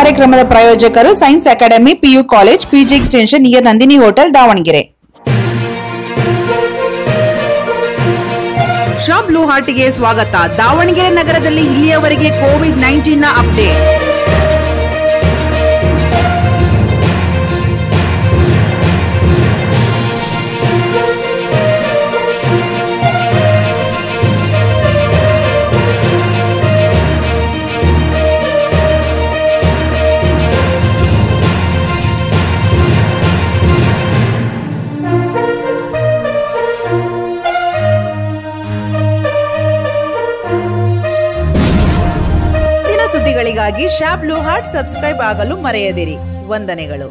ಕಾರ್ಯಕ್ರಮದ ಪ್ರಾಯೋಜಕರು science academy PU college PG extension near Nandini hotel Davanagere. Shah blue heart ಗೆ ಸ್ವಾಗತ. ದಾವಣಗೆರೆ ನಗರದಲ್ಲಿ ಇಲ್ಲಿಯವರೆಗೆ ಕೋವಿಡ್-19 ನ ಅಪ್ಡೇಟ್ಸ್. ಸುದ್ದಿಗಳಿಗಾಗಿ ಶಾ ಬ್ಲೂ ಹಾರ್ಟ್ ಸಬ್ಸ್ಕ್ರೈಬ್ ಆಗಲು ಮರೆಯದಿರಿ. ವಂದನೆಗಳು.